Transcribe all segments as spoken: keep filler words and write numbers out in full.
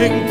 Yeah.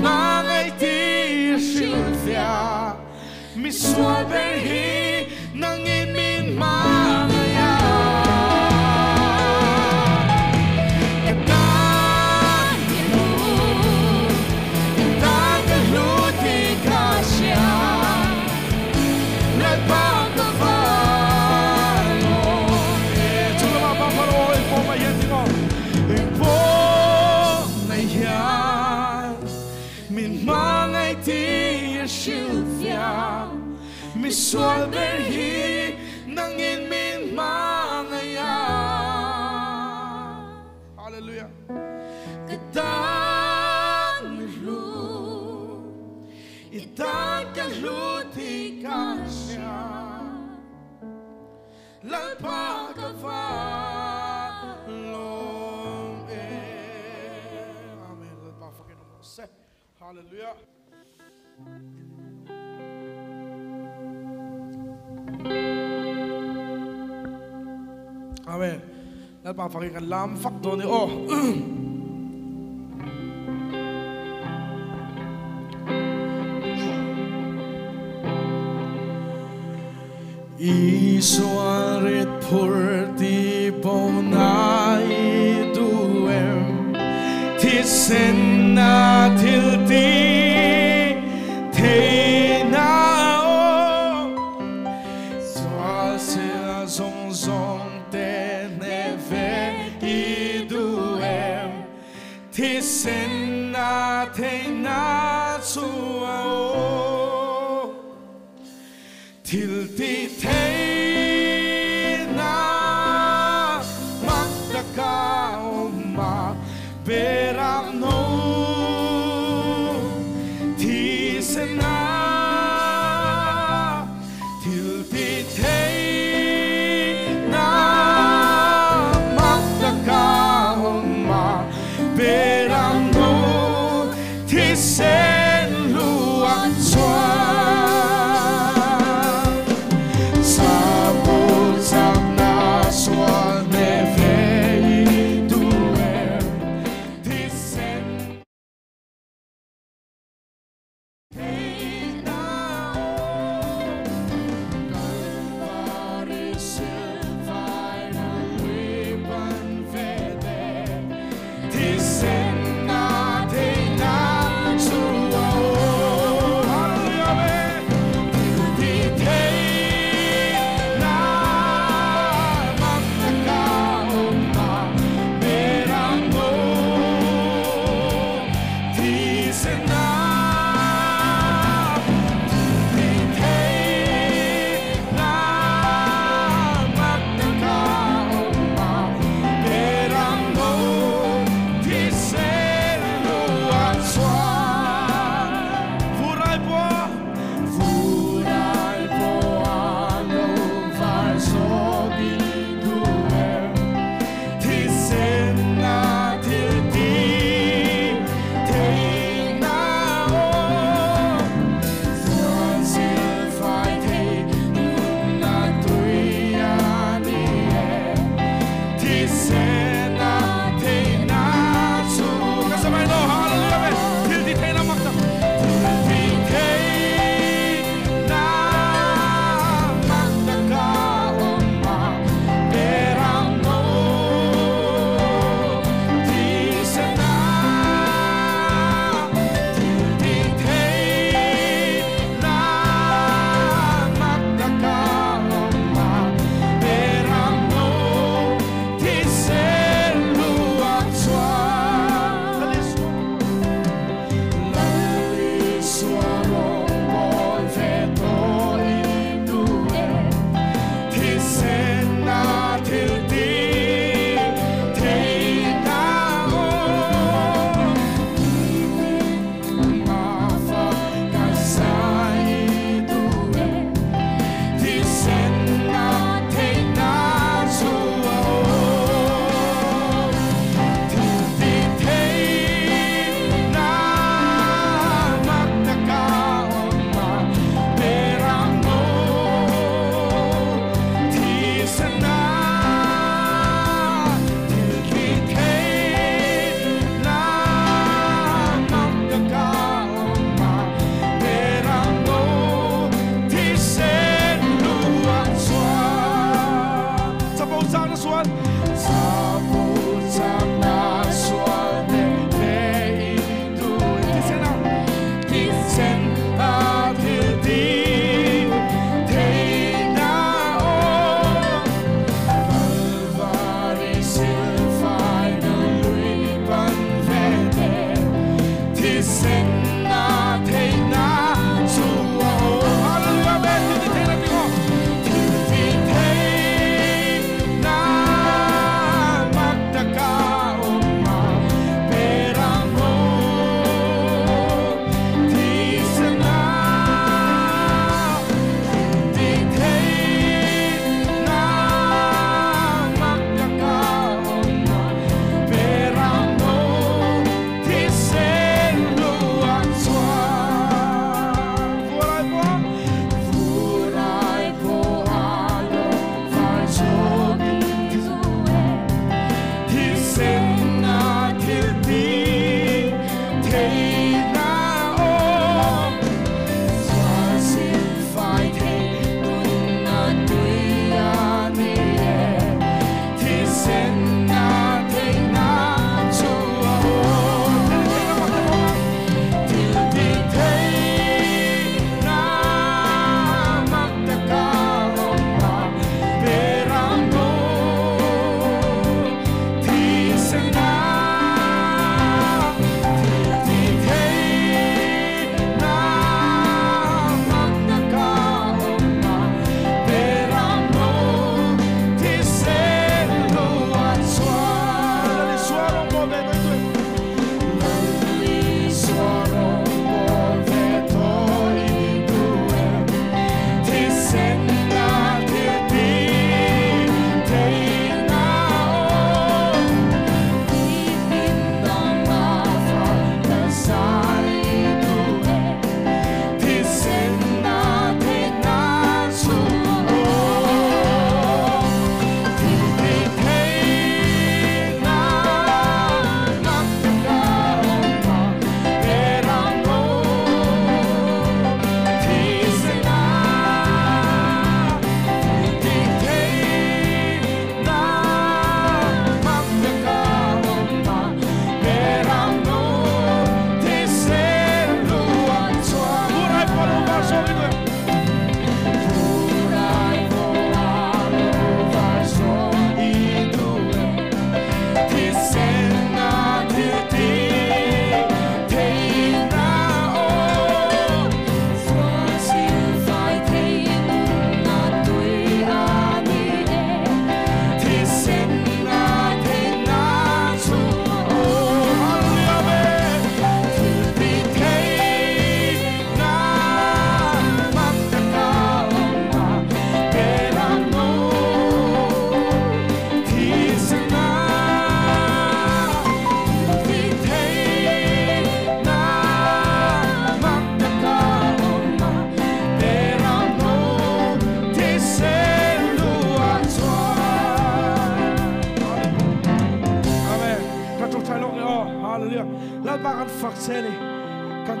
на найти шилзя, ми слабеги на ними мая. Когда идут, и так люди кричат, не подавано. Чудо мама порой помогло, и помогло. Меня найти решился. Mi swarderhi nangin min manaya. Hallelujah. Ketanru, itangkalutikasya, lalpakavalom e. Amen. Lalpakavalom. Hallelujah. Amen. Let me finish with Lam Fakdoni. Oh, Iswarit purti ponai duem tisena tilti tena. Tisena tena suao tilti tena magdakao ma berano tisena. Sen luang suan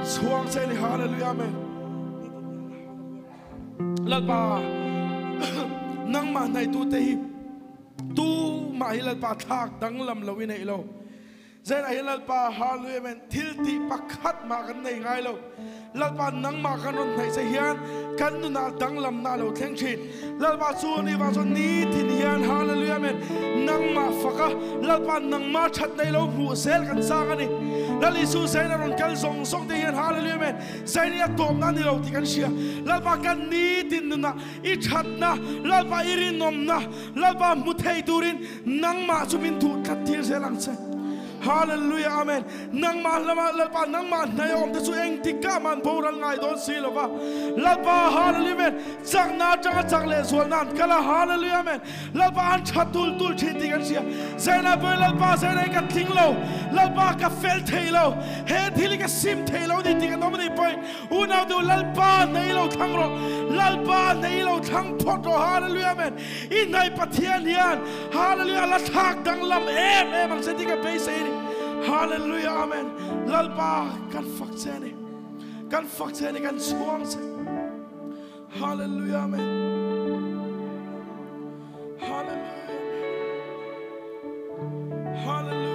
It's who I'm saying, hallelujah, amen. Lad ba, nang ma nai tu tehi, tu ma hilad ba thak dang lam lawi nai lo. Zain hilad ba hallelujah, amen. Tilti pakat ma gan nai ngai lo. Lad ba nang ma kanon nai sehian, kan nu na dang lam na lo theng chin. Lad ba su ni ba su ni tin hian hallelujah, amen. Nang ma faka, lad ba nang ma chat nai lo hu sel kan sa gani. Lali su say na ron kal song song te hian hallelujah men say ni atom na ni lo ti kan sia lalpa kan ni tin na I chat na lalpa irin nom na lalpa muthei durin nang ma chumin thu khat thil selang se hallelujah amen nang ma lama lalpa nang ma nai om te su eng ti ka man boral ngai don silova lalpa hallelujah men chang na chang chang le zol nan kala hallelujah men lalpa an chatul tul thin ti kan sia zaina boi lalpa zaina ka thing lo lalpa ka fel thailo he thili ka sim thailo ni ti ka nomani point una do lalpa nei lo thangro lalpa nei lo thang photo hallelujah men in nai pathian hian hallelujah la thak dang lam em em ang se ti ka pe se hallelujah amen lalpa kan fak sene kan fak sene kan swang se hallelujah amen hallelujah hallelujah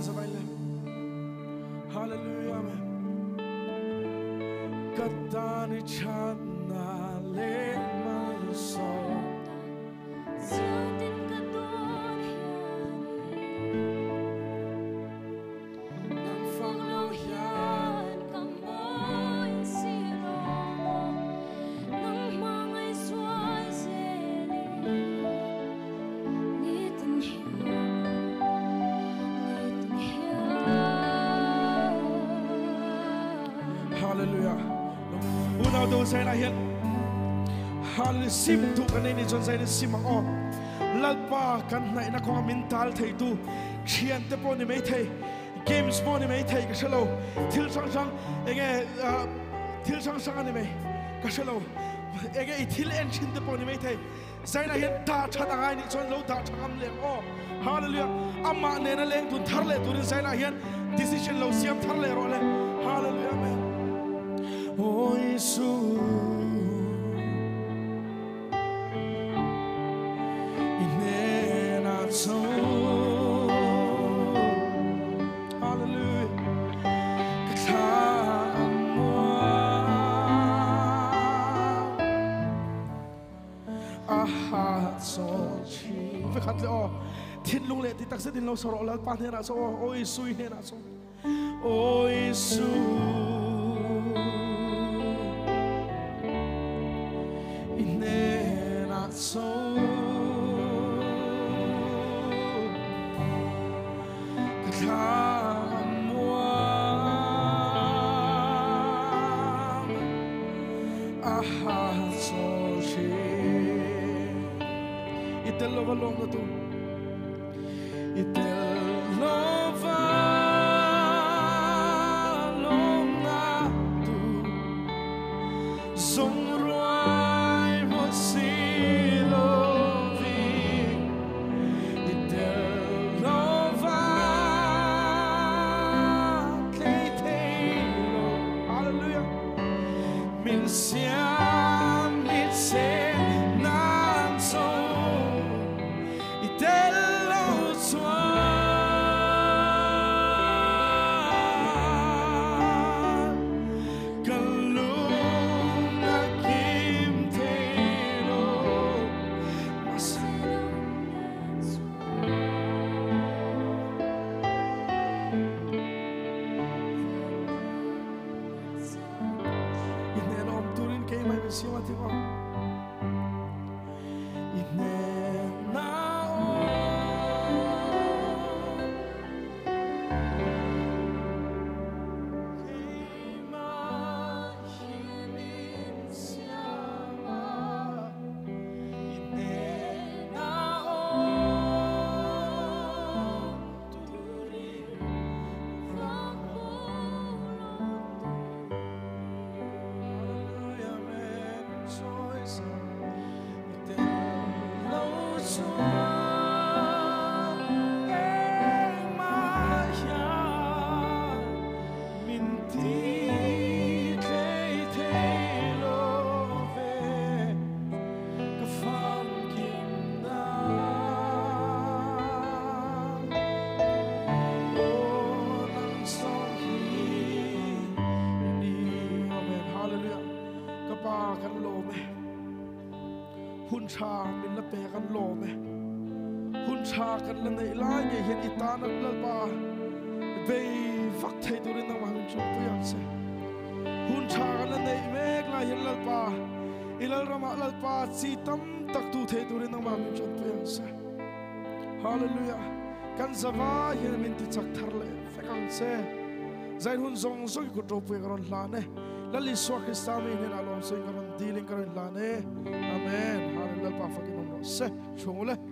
Commence à bailer. Hallelujah, man. Katani chana le maso. Say na hit halisim tu kanini jon say ni sima on lalpa kan na na ko mental thei tu khian te poni mai thei games poni mai thei ka selo til sang sang ege til sang sang ani mai ka selo ege til en chin te poni mai thei say na hit ta chata ngai ni jon lo ta cham le o hallelujah amma ne na leng tu thar le tu say na hit decision lo siam thar le ro le hallelujah man. Oh, Jesus, in our soul, hallelujah, our hearts all cheer. We can't let all tin lung let the taxi tin lung sorrow let pan in our soul. Oh, Jesus, in our soul. Oh, Jesus. So come warm, our hearts all share. It's a love along the two. It's a love along the two. Zong roi was seen. Hallelujah. Can Zava here minti Taktarle, Faganse, Zainun Zong Zokotopiron Lane, Lali Swakistami in Alonso in Dealing Lane. Amen. Hallelujah.